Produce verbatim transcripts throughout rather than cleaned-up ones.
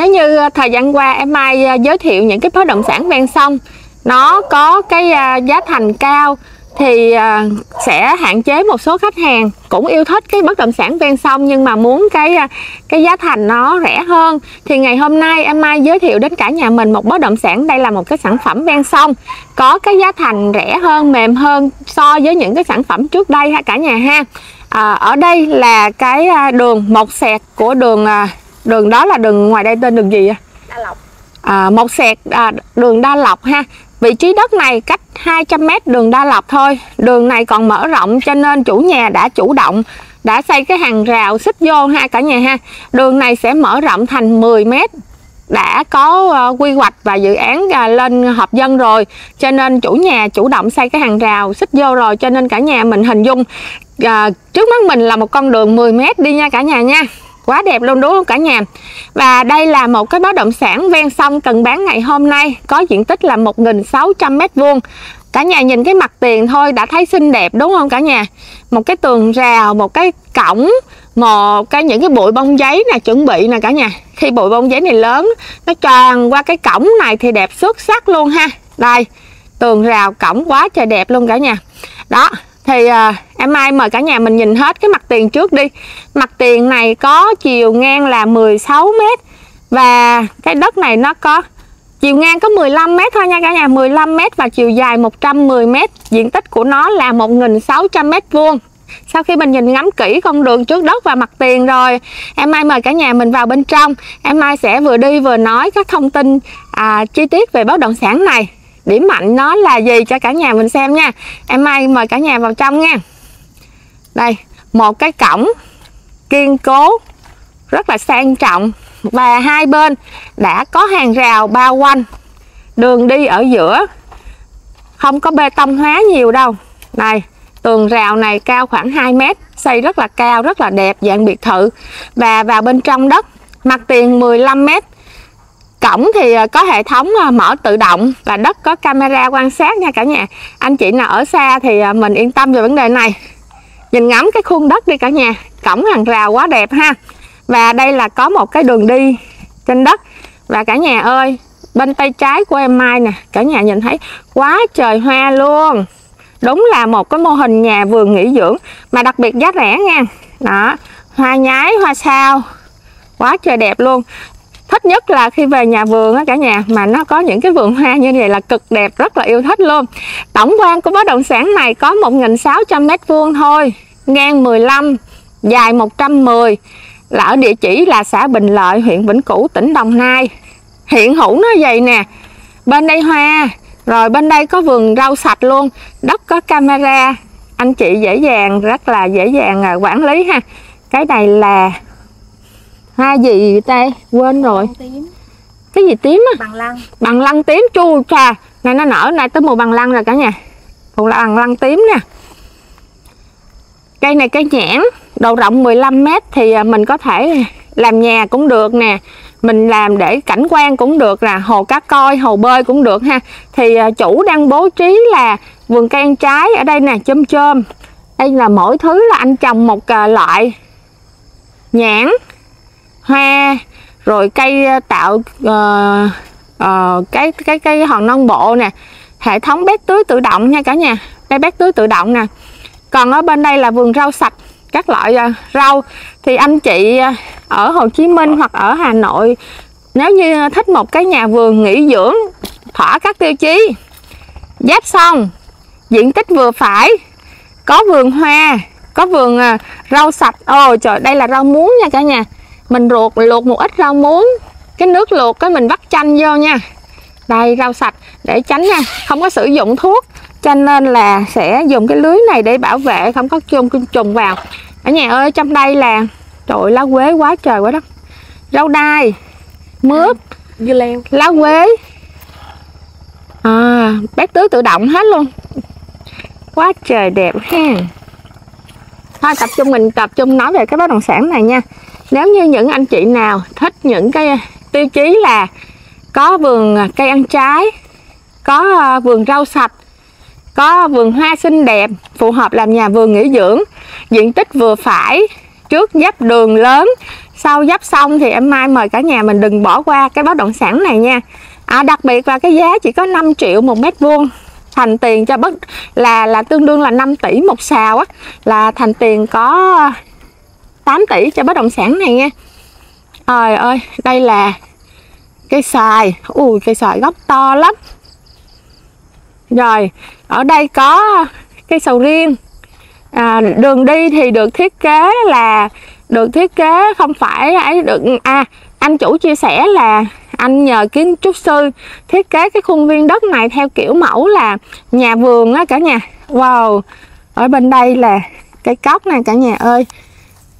Nếu như thời gian qua em Mai giới thiệu những cái bất động sản ven sông nó có cái giá thành cao thì sẽ hạn chế một số khách hàng cũng yêu thích cái bất động sản ven sông nhưng mà muốn cái cái giá thành nó rẻ hơn. Thì ngày hôm nay em Mai giới thiệu đến cả nhà mình một bất động sản. Đây là một cái sản phẩm ven sông có cái giá thành rẻ hơn, mềm hơn so với những cái sản phẩm trước đây ha cả nhà ha. À, ở đây là cái đường một sẹt của đường đường đó là đường ngoài đây tên đường gì vậy? Đa Lộc. À, một sẹt à, đường Đa Lộc ha. Vị trí đất này cách hai trăm mét đường Đa Lộc thôi. Đường này còn mở rộng cho nên chủ nhà đã chủ động đã xây cái hàng rào xích vô ha cả nhà ha. Đường này sẽ mở rộng thành mười mét. Đã có uh, quy hoạch và dự án uh, lên hợp dân rồi. Cho nên chủ nhà chủ động xây cái hàng rào xích vô rồi. Cho nên cả nhà mình hình dung uh, trước mắt mình là một con đường mười mét đi nha cả nhà nha. Quá đẹp luôn đúng không cả nhà. Và đây là một cái bất động sản ven sông cần bán ngày hôm nay, có diện tích là một nghìn sáu trăm mét vuông. Cả nhà nhìn cái mặt tiền thôi đã thấy xinh đẹp đúng không cả nhà. Một cái tường rào, một cái cổng, một cái những cái bụi bông giấy nè, chuẩn bị nè cả nhà. Khi bụi bông giấy này lớn nó tràn qua cái cổng này thì đẹp xuất sắc luôn ha. Đây, tường rào cổng quá trời đẹp luôn cả nhà. Đó. Thì à, em Mai mời cả nhà mình nhìn hết cái mặt tiền trước đi. Mặt tiền này có chiều ngang là mười sáu mét. Và cái đất này nó có chiều ngang có mười lăm mét thôi nha cả nhà, mười lăm mét và chiều dài một trăm mười mét. Diện tích của nó là một nghìn sáu trăm mét vuông. Sau khi mình nhìn ngắm kỹ con đường trước đất và mặt tiền rồi, em Mai mời cả nhà mình vào bên trong. Em Mai sẽ vừa đi vừa nói các thông tin à, chi tiết về bất động sản này, điểm mạnh nó là gì cho cả nhà mình xem nha. Em Mai mời cả nhà vào trong nha. Đây, một cái cổng kiên cố rất là sang trọng và hai bên đã có hàng rào bao quanh, đường đi ở giữa không có bê tông hóa nhiều đâu. Này, tường rào này cao khoảng hai mét, xây rất là cao, rất là đẹp, dạng biệt thự. Và vào bên trong đất, mặt tiền mười lăm mét. Cổng thì có hệ thống mở tự động và đất có camera quan sát nha cả nhà. Anh chị nào ở xa thì mình yên tâm về vấn đề này. Nhìn ngắm cái khuôn đất đi cả nhà, cổng hàng rào quá đẹp ha. Và đây là có một cái đường đi trên đất. Và cả nhà ơi, bên tay trái của em Mai nè, cả nhà nhìn thấy quá trời hoa luôn. Đúng là một cái mô hình nhà vườn nghỉ dưỡng mà đặc biệt giá rẻ nha. Đó, hoa nhái, hoa sao, quá trời đẹp luôn. Thích nhất là khi về nhà vườn á cả nhà, mà nó có những cái vườn hoa như vậy là cực đẹp, rất là yêu thích luôn. Tổng quan của bất động sản này có một nghìn sáu trăm mét vuông thôi, ngang mười lăm, dài một trăm mười. Là ở địa chỉ là xã Bình Lợi, huyện Vĩnh Cửu, tỉnh Đồng Nai. Hiện hữu nó vậy nè, bên đây hoa, rồi bên đây có vườn rau sạch luôn. Đất có camera, anh chị dễ dàng, rất là dễ dàng quản lý ha. Cái này là hoa gì vậy ta? Quên rồi. Cái gì tím á? Bằng lăng. Bằng lăng tím, chu trà. Này nó nở này tới mùa bằng lăng rồi cả nhà. Mùa bằng lăng tím nè. Cây này cây nhãn, độ rộng mười lăm mét thì mình có thể làm nhà cũng được nè. Mình làm để cảnh quan cũng được nè, hồ cá coi, hồ bơi cũng được ha. Thì chủ đang bố trí là vườn cây ăn trái ở đây nè, chôm chôm. Đây là mỗi thứ là anh trồng một loại nhãn, hoa, rồi cây tạo uh, uh, cái cái cái hòn non bộ nè, hệ thống bét tưới tự động nha cả nhà. Đây bét tưới tự động nè. Còn ở bên đây là vườn rau sạch, các loại uh, rau. Thì anh chị uh, ở Hồ Chí Minh hoặc ở Hà Nội nếu như thích một cái nhà vườn nghỉ dưỡng thỏa các tiêu chí giáp sông, diện tích vừa phải, có vườn hoa, có vườn uh, rau sạch. Ồ oh, trời, đây là rau muống nha cả nhà. Mình luộc, mình luộc một ít rau muống, cái nước luộc cái mình vắt chanh vô nha. Đây rau sạch để tránh nha, không có sử dụng thuốc, cho nên là sẽ dùng cái lưới này để bảo vệ không có chôn côn trùng vào. Ở nhà ơi, trong đây là trời ơi, lá quế quá trời quá đất, rau đai, mướp, dưa leo, lá quế, à, bếp tưới tự động hết luôn, quá trời đẹp ha. Thôi tập trung mình tập trung nói về cái bất động sản này nha. Nếu như những anh chị nào thích những cái tiêu chí là có vườn cây ăn trái, có vườn rau sạch, có vườn hoa xinh đẹp, phù hợp làm nhà vườn nghỉ dưỡng, diện tích vừa phải, trước giáp đường lớn, Sau giáp xong thì em Mai mời cả nhà mình đừng bỏ qua cái bất động sản này nha. À, đặc biệt là cái giá chỉ có năm triệu một mét vuông, thành tiền cho bất là là tương đương là năm tỷ một sào á, là thành tiền có tám tỷ cho bất động sản này nha. Trời ơi, đây là cây xoài. Ui, cây xoài gốc to lắm. Rồi, ở đây có cây sầu riêng. À, đường đi thì được thiết kế là được thiết kế không phải ấy được à, anh chủ chia sẻ là anh nhờ kiến trúc sư thiết kế cái khuôn viên đất này theo kiểu mẫu là nhà vườn á cả nhà. Wow, ở bên đây là cây cóc này cả nhà ơi.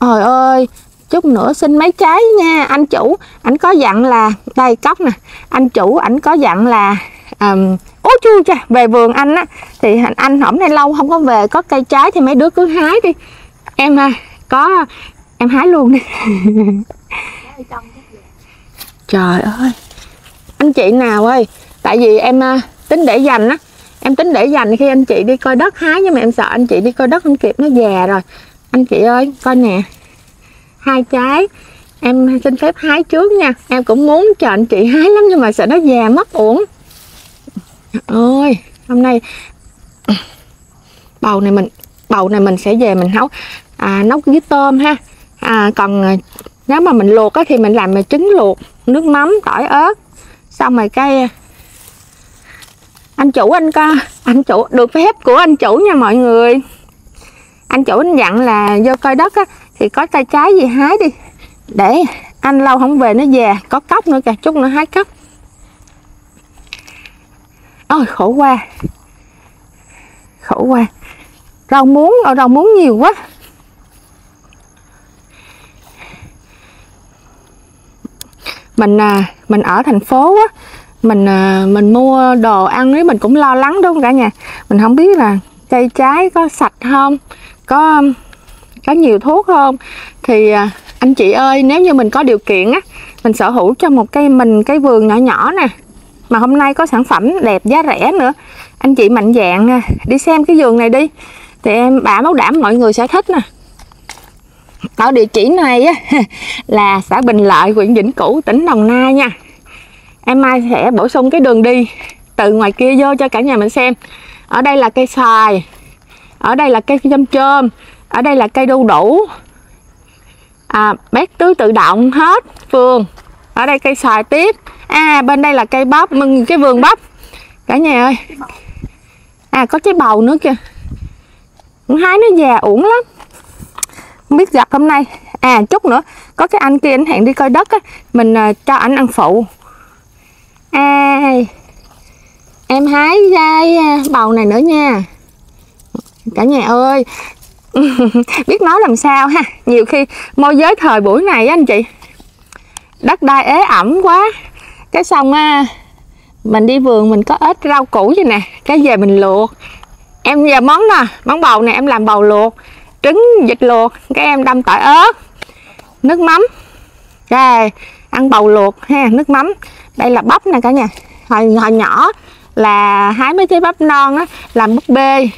Trời ơi, chút nữa xin mấy trái nha. Anh chủ ảnh có dặn là đây cóc nè, anh chủ ảnh có dặn là um, ố chui cha về vườn anh á thì anh hôm nay lâu không có về, có cây trái thì mấy đứa cứ hái đi em à, có em hái luôn đi. Trời ơi anh chị nào ơi, tại vì em tính để dành á, em tính để dành khi anh chị đi coi đất hái, nhưng mà em sợ anh chị đi coi đất không kịp, nó già rồi. Anh chị ơi coi nè, hai trái em xin phép hái trước nha, em cũng muốn chờ anh chị hái lắm nhưng mà sợ nó già mất uổng. Ôi hôm nay bầu này mình bầu này mình sẽ về mình nấu à, nấu với tôm ha. À, còn nếu mà mình luộc á, thì mình làm trứng luộc, nước mắm, tỏi, ớt, xong rồi cái anh chủ anh coi anh chủ được phép của anh chủ nha mọi người. Anh chủ anh dặn là vô coi đất á, thì có tay trái gì hái đi, để anh lâu không về nó già. Có cóc nữa kìa, chút nữa hái cóc. Ôi khổ qua, khổ qua rau muống, ở rau muống nhiều quá. Mình mình ở thành phố á, mình mình mua đồ ăn ấy mình cũng lo lắng đúng không cả nhà, mình không biết là cây trái có sạch không, có có nhiều thuốc không. Thì anh chị ơi, nếu như mình có điều kiện á, mình sở hữu cho một cây mình cái vườn nhỏ nhỏ nè, mà hôm nay có sản phẩm đẹp giá rẻ nữa, anh chị mạnh dạn đi xem cái vườn này đi, thì em bảo bảo đảm mọi người sẽ thích nè. Ở địa chỉ này á, là xã Bình Lợi, huyện Vĩnh Cửu, tỉnh Đồng Nai nha. Em Mai sẽ bổ sung cái đường đi từ ngoài kia vô cho cả nhà mình xem. Ở đây là cây xoài, ở đây là cây chôm chôm, ở đây là cây đu đủ, à, bét tứ tự động hết vườn. Ở đây cây xoài tiếp, à bên đây là cây bắp, mừng cái vườn bắp cả nhà ơi. À có trái bầu nữa kìa, hái nó già uổng lắm, không biết gặp hôm nay. À chút nữa có cái anh kia anh hẹn đi coi đất á, mình uh, cho ảnh ăn phụ. À em hái dây bầu này nữa nha cả nhà ơi. Biết nói làm sao ha, nhiều khi môi giới thời buổi này á anh chị, đất đai ế ẩm quá, cái xong á, mình đi vườn mình có ít rau củ vậy nè, cái về mình luộc. Em giờ món nè, món bầu này em làm bầu luộc, trứng vịt luộc, cái em đâm tỏi ớt, nước mắm. Rồi ăn bầu luộc ha, nước mắm. Đây là bắp nè cả nhà, hồi, hồi nhỏ là hái mấy cái bắp non á làm búp bê.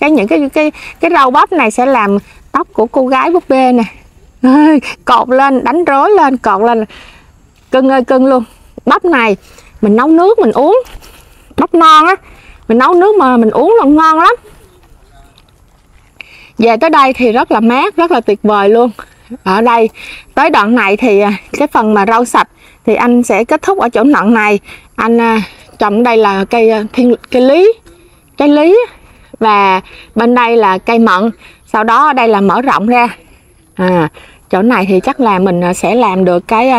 Cái những cái cái cái rau bắp này sẽ làm tóc của cô gái búp bê nè. Cột lên, đánh rối lên, cột lên cưng ơi cưng luôn. Bắp này mình nấu nước mình uống, bắp non á mình nấu nước mà mình uống là ngon lắm. Về tới đây thì rất là mát, rất là tuyệt vời luôn. Ở đây tới đoạn này thì cái phần mà rau sạch thì anh sẽ kết thúc ở chỗ đoạn này. Anh trồng đây là cây thiên cây lý, cây lý, và bên đây là cây mận. Sau đó ở đây là mở rộng ra. À, chỗ này thì chắc là mình sẽ làm được cái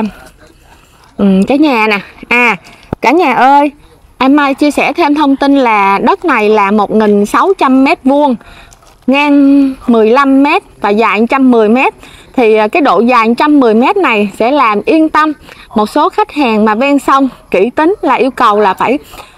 cái nhà nè. À cả nhà ơi, em Mai chia sẻ thêm thông tin là đất này là một nghìn sáu trăm mét vuông, ngang mười lăm mét và dài một trăm mười mét. Thì cái độ dài một trăm mười mét này sẽ làm yên tâm một số khách hàng mà ven sông kỹ tính, là yêu cầu là phải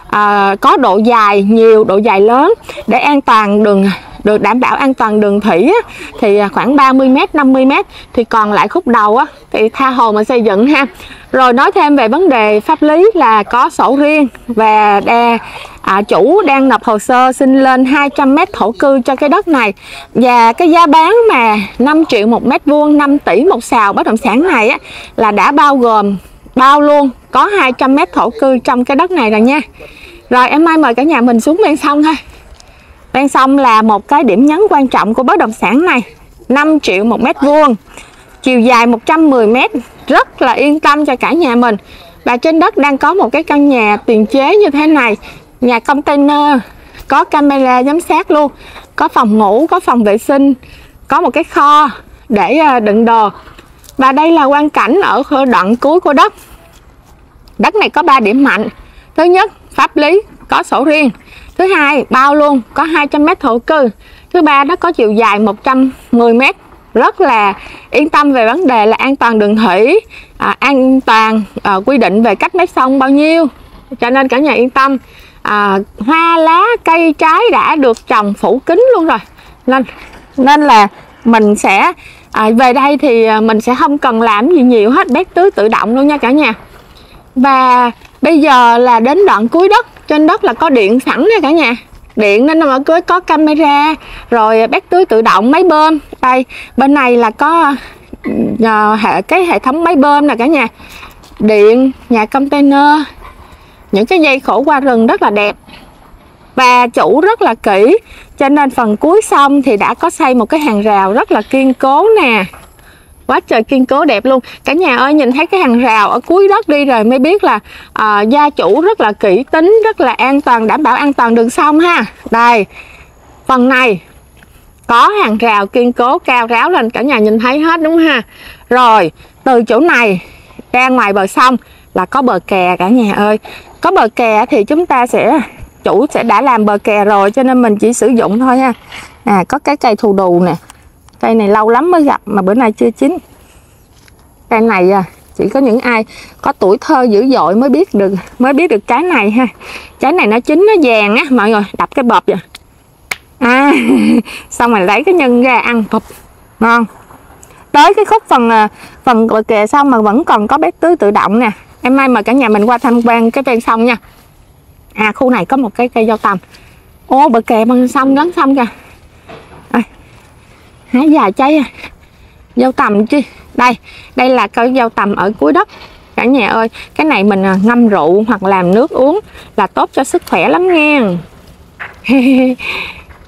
à, có độ dài nhiều, độ dài lớn để an toàn đường được đảm bảo an toàn đường thủy á, thì khoảng ba mươi mét, năm mươi mét, thì còn lại khúc đầu á, thì tha hồ mà xây dựng ha. Rồi nói thêm về vấn đề pháp lý là có sổ riêng và đè, à, chủ đang nộp hồ sơ xin lên hai trăm mét thổ cư cho cái đất này, và cái giá bán mà năm triệu một mét vuông, năm tỷ một sào bất động sản này á, là đã bao gồm bao luôn có hai trăm mét thổ cư trong cái đất này rồi nha. Rồi em Mai mời cả nhà mình xuống ven sông thôi. Ven sông là một cái điểm nhấn quan trọng của bất động sản này. năm triệu một mét vuông, chiều dài một trăm mười mét, rất là yên tâm cho cả nhà mình. Và trên đất đang có một cái căn nhà tiền chế như thế này, nhà container, có camera giám sát luôn, có phòng ngủ, có phòng vệ sinh, có một cái kho để đựng đồ. Và đây là quang cảnh ở đoạn cuối của đất. Đất này có ba điểm mạnh. Thứ nhất, pháp lý có sổ riêng. Thứ hai, bao luôn có hai trăm mét thổ cư. Thứ ba, nó có chiều dài một trăm mười mét. Rất là yên tâm về vấn đề là an toàn đường thủy, à, an toàn, à, quy định về cách mép sông bao nhiêu, cho nên cả nhà yên tâm. à, Hoa lá cây trái đã được trồng phủ kín luôn rồi, Nên, nên là mình sẽ à, về đây thì mình sẽ không cần làm gì nhiều hết, bét tưới tự động luôn nha cả nhà. Và bây giờ là đến đoạn cuối đất. Trên đất là có điện sẵn nha cả nhà, điện nên mà cứ có camera, rồi bét tưới tự động, máy bơm. Đây bên này là có à, cái hệ thống máy bơm nè cả nhà, điện, nhà container, những cái dây khổ qua rừng rất là đẹp. Và chủ rất là kỹ, cho nên phần cuối sông thì đã có xây một cái hàng rào rất là kiên cố nè, quá trời kiên cố đẹp luôn. Cả nhà ơi, nhìn thấy cái hàng rào ở cuối đất đi rồi mới biết là à, gia chủ rất là kỹ tính, rất là an toàn, đảm bảo an toàn đường sông ha. Đây, phần này có hàng rào kiên cố cao ráo lên, cả nhà nhìn thấy hết đúng ha. Rồi, từ chỗ này ra ngoài bờ sông là có bờ kè cả nhà ơi. Có bờ kè thì chúng ta sẽ, chủ sẽ đã làm bờ kè rồi, cho nên mình chỉ sử dụng thôi ha. À, có cái cây thù đù nè, cây này lâu lắm mới gặp mà bữa nay chưa chín. Cây này chỉ có những ai có tuổi thơ dữ dội mới biết được, mới biết được trái này ha. Trái này nó chín nó vàng á, mọi người đập cái bọp vậy. À, xong rồi lấy cái nhân ra ăn bọp ngon. Tới cái khúc phần phần bờ kè xong mà vẫn còn có bếp tưới tự động nè. Em Mai mời cả nhà mình qua tham quan cái ven sông nha. À, khu này có một cái cây dâu tằm. Ô, bờ kè bằng sông, lấn sông kìa. Hái dài trái dâu tằm chứ. Đây, đây là cây dâu tằm ở cuối đất cả nhà ơi. Cái này mình ngâm rượu hoặc làm nước uống là tốt cho sức khỏe lắm nghe.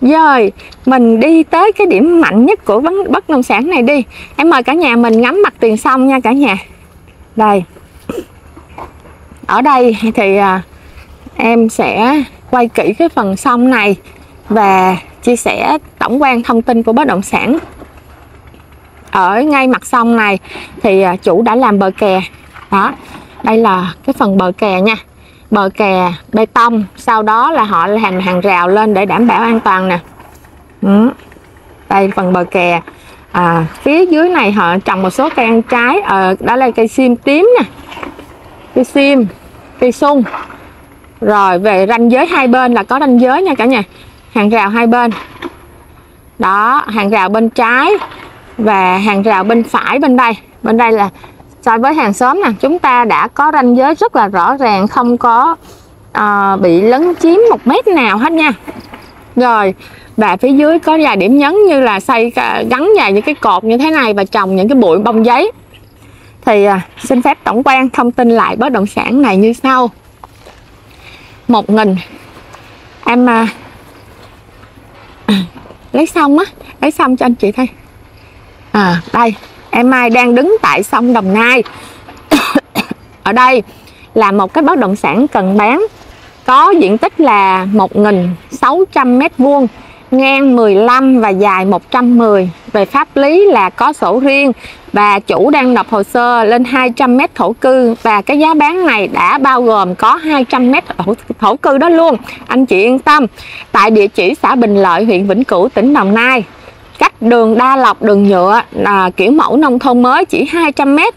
Rồi, mình đi tới cái điểm mạnh nhất của bất động sản này đi. Em mời cả nhà mình ngắm mặt tiền sông nha cả nhà. Đây, ở đây thì em sẽ quay kỹ cái phần sông này và chia sẻ tổng quan thông tin của bất động sản. Ở ngay mặt sông này thì chủ đã làm bờ kè. Đó, đây là cái phần bờ kè nha. Bờ kè bê tông, sau đó là họ làm hàng rào lên để đảm bảo an toàn nè. Ừ. Đây phần bờ kè. À, phía dưới này họ trồng một số cây ăn trái. À, đó là cây sim tím nè, cây sim, cây sung. Rồi về ranh giới hai bên là có ranh giới nha cả nhà, hàng rào hai bên. Đó, hàng rào bên trái và hàng rào bên phải bên đây. Bên đây là so với hàng xóm nè, chúng ta đã có ranh giới rất là rõ ràng, không có à, bị lấn chiếm một mét nào hết nha. Rồi, và phía dưới có vài điểm nhấn như là xây gắn vài những cái cột như thế này và trồng những cái bụi bông giấy. Thì à, xin phép tổng quan thông tin lại bất động sản này như sau. Một nghìn em à, lấy xong á, lấy xong cho anh chị thôi. À, đây em Mai đang đứng tại sông Đồng Nai. Ở đây là một cái bất động sản cần bán, có diện tích là một nghìn sáu trăm mét vuông, ngang mười lăm và dài một trăm mười. Về pháp lý là có sổ riêng và chủ đang nộp hồ sơ lên hai trăm mét thổ cư, và cái giá bán này đã bao gồm có hai trăm mét thổ cư đó luôn. Anh chị yên tâm. Tại địa chỉ xã Bình Lợi, huyện Vĩnh Cửu, tỉnh Đồng Nai, cách đường Đa Lộc, đường nhựa à, kiểu mẫu nông thôn mới chỉ hai trăm mét.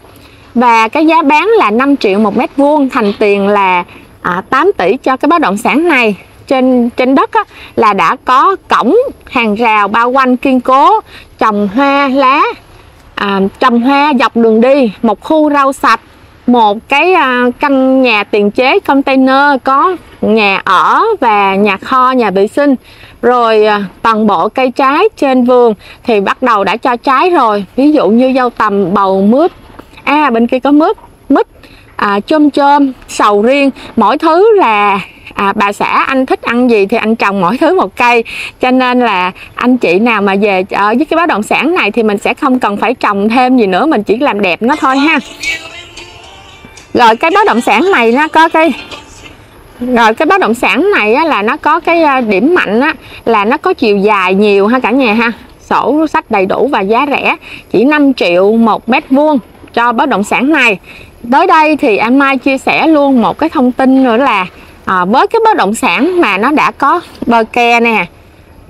Và cái giá bán là năm triệu một mét vuông, thành tiền là à, tám tỷ cho cái bất động sản này. trên trên đất á, là đã có cổng hàng rào bao quanh kiên cố, trồng hoa lá, à, trồng hoa dọc đường đi, một khu rau sạch, một cái căn nhà tiền chế container có nhà ở và nhà kho, nhà vệ sinh. Rồi toàn bộ cây trái trên vườn thì bắt đầu đã cho trái rồi, ví dụ như dâu tằm, bầu, mướp, à bên kia có mướp, mít, à, chôm chôm, sầu riêng. Mỗi thứ là à, bà xã anh thích ăn gì thì anh trồng mỗi thứ một cây. Cho nên là anh chị nào mà về ở với cái bất động sản này thì mình sẽ không cần phải trồng thêm gì nữa, mình chỉ làm đẹp nó thôi ha. Rồi cái bất động sản này nó có cái Rồi cái bất động sản này á, là nó có cái điểm mạnh á, là nó có chiều dài nhiều ha cả nhà ha. Sổ sách đầy đủ và giá rẻ, chỉ năm triệu một mét vuông cho bất động sản này. Tới đây thì anh Mai chia sẻ luôn một cái thông tin nữa là à, với cái bất động sản mà nó đã có bờ kè nè,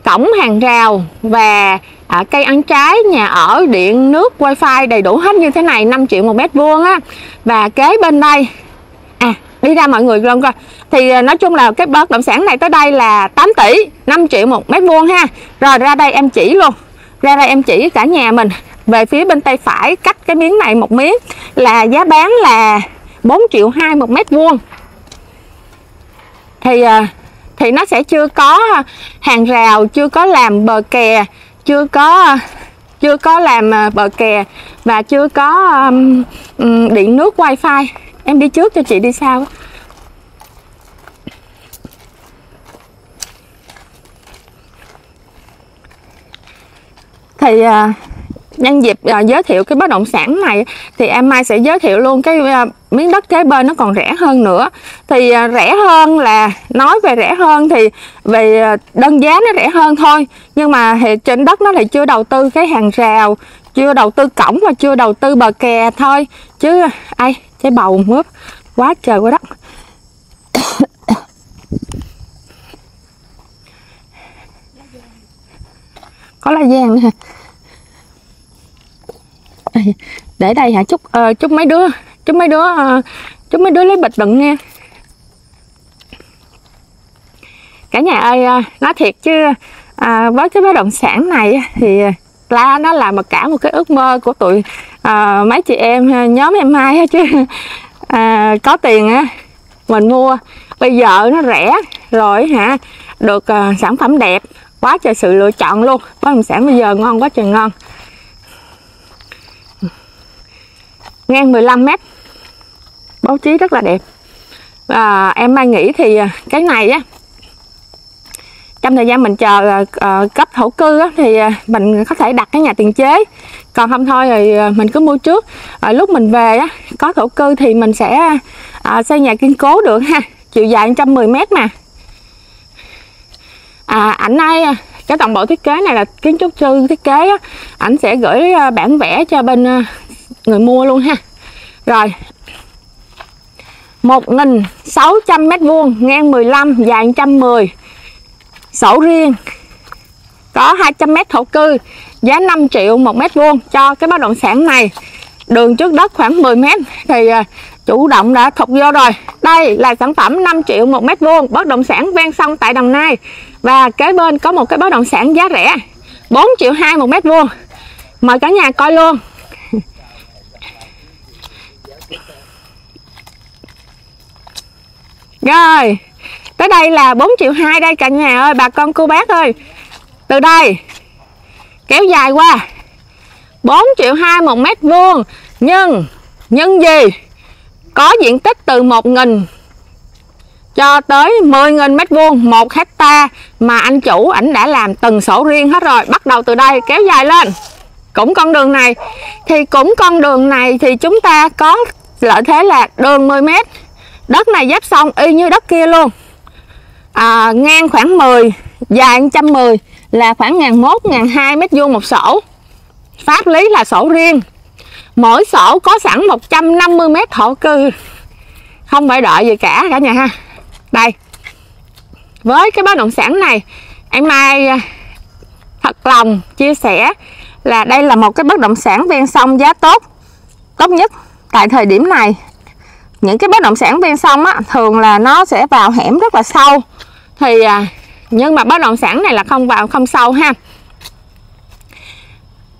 cổng hàng rào và à, cây ăn trái, nhà ở, điện, nước, wifi đầy đủ hết như thế này, năm triệu một mét vuông á. Và kế bên đây, à đi ra mọi người luôn coi, thì nói chung là cái bất động sản này tới đây là tám tỷ, năm triệu một mét vuông ha. Rồi ra đây em chỉ luôn, ra đây em chỉ cả nhà mình. Về phía bên tay phải cắt cái miếng này một miếng là giá bán là bốn triệu hai một mét vuông. Thì thì nó sẽ chưa có hàng rào, chưa có làm bờ kè, chưa có chưa có làm bờ kè và chưa có um, điện nước wifi. Em đi trước cho chị đi sau. Thì uh, nhân dịp uh, giới thiệu cái bất động sản này thì em Mai sẽ giới thiệu luôn cái uh, miếng đất kế bên nó còn rẻ hơn nữa. Thì uh, rẻ hơn là nói về rẻ hơn thì về uh, đơn giá nó rẻ hơn thôi, nhưng mà thì trên đất nó lại chưa đầu tư cái hàng rào, chưa đầu tư cổng và chưa đầu tư bờ kè thôi. Chứ ai trái bầu mướp quá trời quá đất. Có lá giang nữa hả? Để đây hả? Chúc uh, chúc mấy đứa chúc mấy đứa uh, chúc mấy đứa lấy bịch đựng nha cả nhà ơi. Uh, nói thiệt chứ uh, với cái bất động sản này thì là nó là một cả một cái ước mơ của tụi uh, mấy chị em nhóm em Mai chứ. Uh, có tiền á mình mua, bây giờ nó rẻ rồi hả, được uh, sản phẩm đẹp, quá trời sự lựa chọn luôn. Bất động sản bây giờ ngon quá trời ngon. Ngang mười lăm mét, bố trí rất là đẹp. À, em Mai nghĩ thì cái này á, trong thời gian mình chờ uh, cấp thổ cư á, thì mình có thể đặt cái nhà tiền chế, còn không thôi rồi mình cứ mua trước. À, lúc mình về á, có thổ cư thì mình sẽ uh, xây nhà kiên cố được ha. Chiều dài một trăm mười mét mà. À, ảnh ấy, cái toàn bộ thiết kế này là kiến trúc sư thiết kế á, ảnh sẽ gửi bản vẽ cho bên uh, người mua luôn ha. Rồi một nghìn sáu trăm mét vuông, ngang mười lăm, dài một trăm mười, sổ riêng, có hai trăm mét thổ cư, giá năm triệu một mét vuông cho cái bất động sản này. Đường trước đất khoảng mười mét thì chủ động đã thục vô rồi. Đây là sản phẩm năm triệu một mét vuông, bất động sản ven sông tại Đồng Nai. Và kế bên có một cái bất động sản giá rẻ bốn triệu hai một mét vuông, mời cả nhà coi luôn. Rồi, tới đây là bốn triệu hai đây cả nhà ơi, bà con cô bác ơi. Từ đây kéo dài qua bốn triệu hai một mét vuông, nhưng nhưng gì? Có diện tích từ một nghìn cho tới mười nghìn mét vuông, một hecta mà anh chủ ảnh đã làm từng sổ riêng hết rồi. Bắt đầu từ đây kéo dài lên. Cũng con đường này thì cũng con đường này thì chúng ta có lợi thế là đường mười mét. Đất này giáp sông y như đất kia luôn. À, ngang khoảng mười, dài một trăm mười là khoảng một nghìn một trăm, một nghìn hai trăm mét vuông một sổ. Pháp lý là sổ riêng. Mỗi sổ có sẵn một trăm năm mươi mét thổ cư. Không phải đợi gì cả cả nhà ha. Đây. Với cái bất động sản này, em Mai thật lòng chia sẻ là đây là một cái bất động sản ven sông giá tốt, tốt nhất tại thời điểm này. Những cái bất động sản ven sông á, thường là nó sẽ vào hẻm rất là sâu, thì nhưng mà bất động sản này là không vào không sâu ha.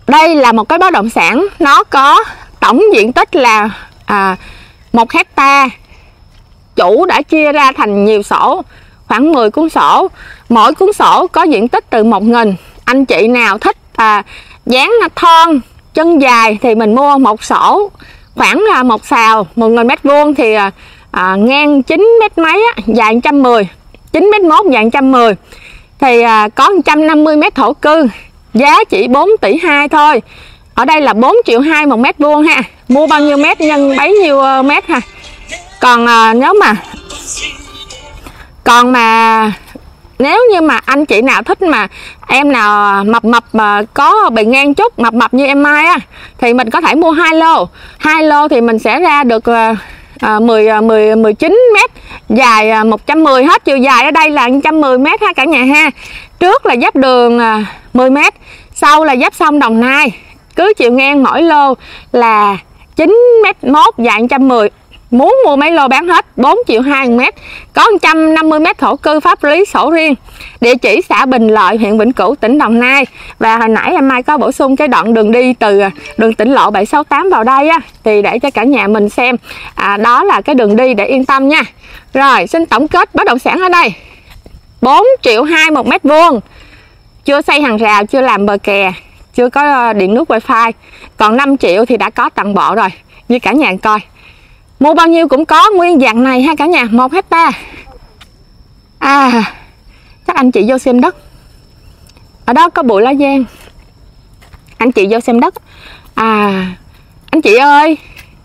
Đây là một cái bất động sản nó có tổng diện tích là à, một hecta. Chủ đã chia ra thành nhiều sổ, khoảng mười cuốn sổ, mỗi cuốn sổ có diện tích từ một nghìn. Anh chị nào thích à, dáng thon chân dài thì mình mua một sổ khoảng à, một sào một nghìn mét vuông thì à, ngang chín mét mấy á, dài một trăm mười, chín mét mốt dài một trăm mười thì à, có một trăm năm mươi mét thổ cư, giá chỉ bốn tỷ hai thôi. Ở đây là bốn triệu hai một mét vuông ha, mua bao nhiêu mét nhân bấy nhiêu mét ha. Còn à, nếu mà còn mà nếu như mà anh chị nào thích mà em nào mập mập mà có bề ngang chút, mập mập như em Mai á, thì mình có thể mua hai lô. Hai lô thì mình sẽ ra được à, mười, mười, mười chín mét, dài một trăm mười hết, chiều dài ở đây là một trăm mười mét ha cả nhà ha. Trước là giáp đường à, mười mét, sau là giáp sông Đồng Nai. Cứ chiều ngang mỗi lô là chín mét mốt, dài một trăm mười. Muốn mua mấy lô bán hết bốn triệu hai một mét, có một trăm năm mươi mét thổ cư pháp lý sổ riêng. Địa chỉ xã Bình Lợi, huyện Vĩnh Cửu, tỉnh Đồng Nai. Và hồi nãy em Mai có bổ sung cái đoạn đường đi từ đường tỉnh lộ bảy sáu tám vào đây á, thì để cho cả nhà mình xem à, đó là cái đường đi để yên tâm nha. Rồi xin tổng kết bất động sản ở đây: bốn triệu hai một mét vuông, chưa xây hàng rào, chưa làm bờ kè, chưa có điện nước wifi. Còn năm triệu thì đã có toàn bộ rồi, như cả nhà coi. Mua bao nhiêu cũng có, nguyên dạng này ha cả nhà, một hecta. À, các anh chị vô xem đất. Ở đó có bụi lá giang. Anh chị vô xem đất. À, anh chị ơi,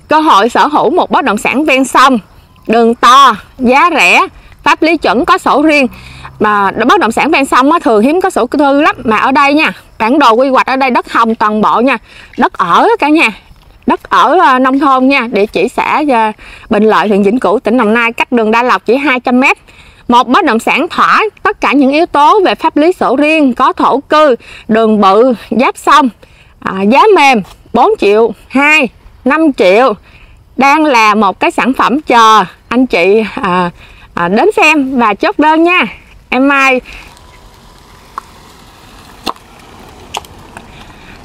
cơ hội sở hữu một bất động sản ven sông, đường to, giá rẻ, pháp lý chuẩn, có sổ riêng. Mà bất động sản ven sông á, thường hiếm có sổ tư lắm. Mà ở đây nha, bản đồ quy hoạch ở đây đất hồng toàn bộ nha. Đất ở cả nhà, đất ở nông thôn nha. Địa chỉ xã Bình Lợi, huyện Vĩnh Cửu, tỉnh Đồng Nai, cách đường Đa Lộc chỉ hai trăm mét. Một bất động sản thỏa tất cả những yếu tố về pháp lý sổ riêng, có thổ cư, đường bự, giáp sông, à, giá mềm bốn triệu hai, năm triệu. Đang là một cái sản phẩm chờ anh chị à, à, đến xem và chốt đơn nha. Em Mai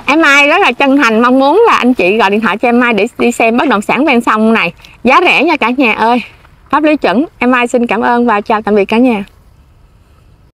Em Mai rất là chân thành mong muốn là anh chị gọi điện thoại cho em Mai để đi xem bất động sản ven sông này. Giá rẻ nha cả nhà ơi, pháp lý chuẩn. Em Mai xin cảm ơn và chào tạm biệt cả nhà.